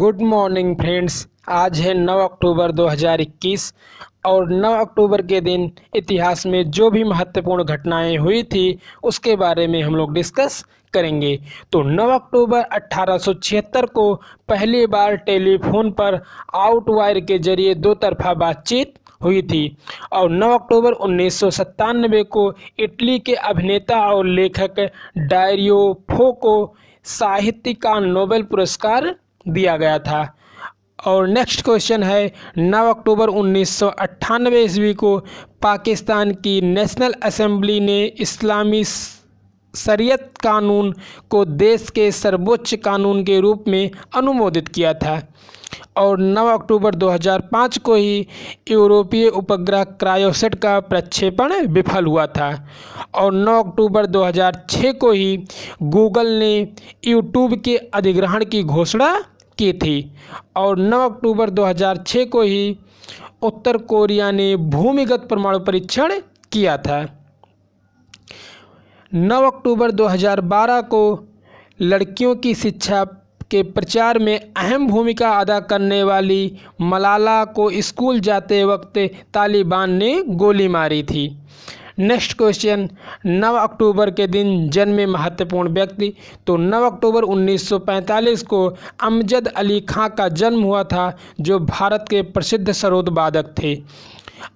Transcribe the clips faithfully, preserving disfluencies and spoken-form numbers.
Good morning friends, आज है नौ अक्टूबर दो हज़ार इक्कीस और नौ अक्टूबर के दिन इतिहास में जो भी महत्वपूर्ण घटनाएं हुई थी उसके बारे में हम लोग डिस्कस करेंगे। तो नौ अक्टूबर अठारह सौ छिहत्तर को पहली बार टेलीफोन पर आउट वायर के जरिए दो तरफा बातचीत हुई थी और नौ अक्टूबर उन्नीस सौ सत्तानबे को इटली के अभिनेता और लेखक दारियो फो को साहित्य का नोबेल पुरस्कार दिया गया था। और नेक्स्ट क्वेश्चन है नौ अक्टूबर उन्नीस सौ अट्ठानवे ईस्वी को पाकिस्तान की नेशनल असेंबली ने इस्लामी शरीयत कानून को देश के सर्वोच्च कानून के रूप में अनुमोदित किया था। और नौ अक्टूबर दो हज़ार पाँच को ही यूरोपीय उपग्रह क्रायोसेट का प्रक्षेपण विफल हुआ था। और नौ अक्टूबर दो हज़ार छः को ही गूगल ने यूट्यूब के अधिग्रहण की घोषणा की थी। और नौ अक्टूबर दो हज़ार छः को ही उत्तर कोरिया ने भूमिगत परमाणु परीक्षण किया था। नौ अक्टूबर दो हज़ार बारह को लड़कियों की शिक्षा के प्रचार में अहम भूमिका अदा करने वाली मलाला को स्कूल जाते वक्त तालिबान ने गोली मारी थी। नेक्स्ट क्वेश्चन, नौ अक्टूबर के दिन जन्मे महत्वपूर्ण व्यक्ति। तो नौ अक्टूबर उन्नीस सौ पैंतालीस को अमजद अली खां का जन्म हुआ था जो भारत के प्रसिद्ध सरोद वादक थे।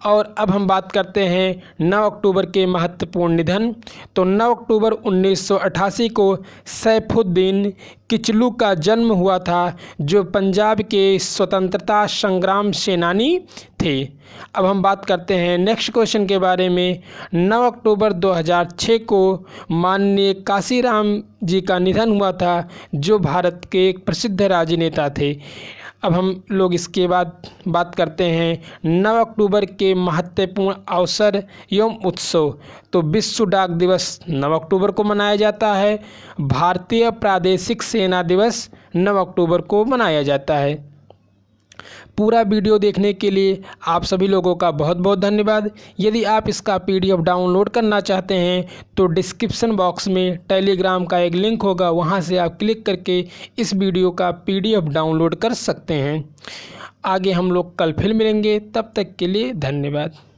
और अब हम बात करते हैं नौ अक्टूबर के महत्वपूर्ण निधन। तो नौ अक्टूबर उन्नीस सौ अट्ठासी को सैफुद्दीन किचलू का जन्म हुआ था जो पंजाब के स्वतंत्रता संग्राम सेनानी थे। अब हम बात करते हैं नेक्स्ट क्वेश्चन के बारे में। नौ अक्टूबर दो हज़ार छः को माननीय काशीराम जी का निधन हुआ था जो भारत के एक प्रसिद्ध राजनेता थे। अब हम लोग इसके बाद बात करते हैं नौ अक्टूबर के महत्वपूर्ण अवसर एवं उत्सव। तो विश्व डाक दिवस नौ अक्टूबर को मनाया जाता है। भारतीय प्रादेशिक सेना दिवस नौ अक्टूबर को मनाया जाता है। पूरा वीडियो देखने के लिए आप सभी लोगों का बहुत बहुत धन्यवाद। यदि आप इसका पीडीएफ डाउनलोड करना चाहते हैं तो डिस्क्रिप्शन बॉक्स में टेलीग्राम का एक लिंक होगा, वहां से आप क्लिक करके इस वीडियो का पीडीएफ डाउनलोड कर सकते हैं। आगे हम लोग कल फिर मिलेंगे, तब तक के लिए धन्यवाद।